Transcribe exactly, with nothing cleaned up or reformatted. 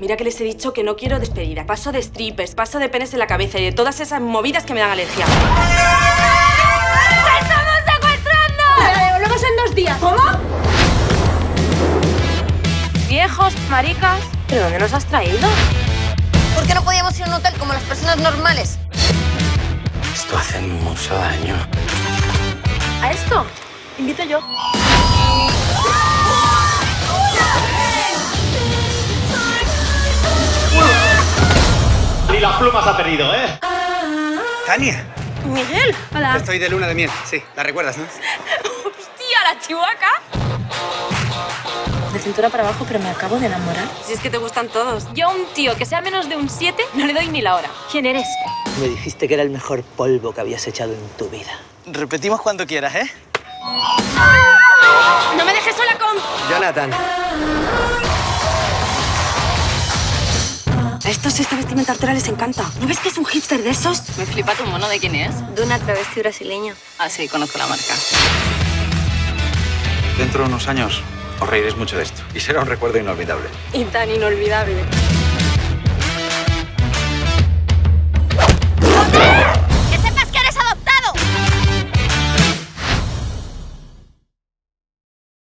Mira que les he dicho que no quiero despedida. Paso de strippers, paso de penes en la cabeza y de todas esas movidas que me dan alergia. ¡La estamos secuestrando! La devolvemos en dos días. ¿Cómo? Viejos, maricas. ¿Pero dónde nos has traído? ¿Por qué no podíamos ir a un hotel como las personas normales? Esto hace mucho daño. ¿A esto? Invito yo. Y las plumas ha perdido, ¿eh? Tania. Miguel, hola. Estoy de luna de miel, sí. ¿La recuerdas, no? Hostia, la chihuaca. De cintura para abajo, pero me acabo de enamorar. Si es que te gustan todos. Yo a un tío que sea menos de un siete no le doy ni la hora. ¿Quién eres? Me dijiste que era el mejor polvo que habías echado en tu vida. Repetimos cuando quieras, ¿eh? ¡No me dejes sola con... Jonathan! A estos esta vestimenta altera les encanta. ¿No ves que es un hipster de esos? Me flipa tu mono. ¿De quién es? De una travesti brasileña. Ah, sí, conozco la marca. Dentro de unos años os reiréis mucho de esto. Y será un recuerdo inolvidable. Y tan inolvidable.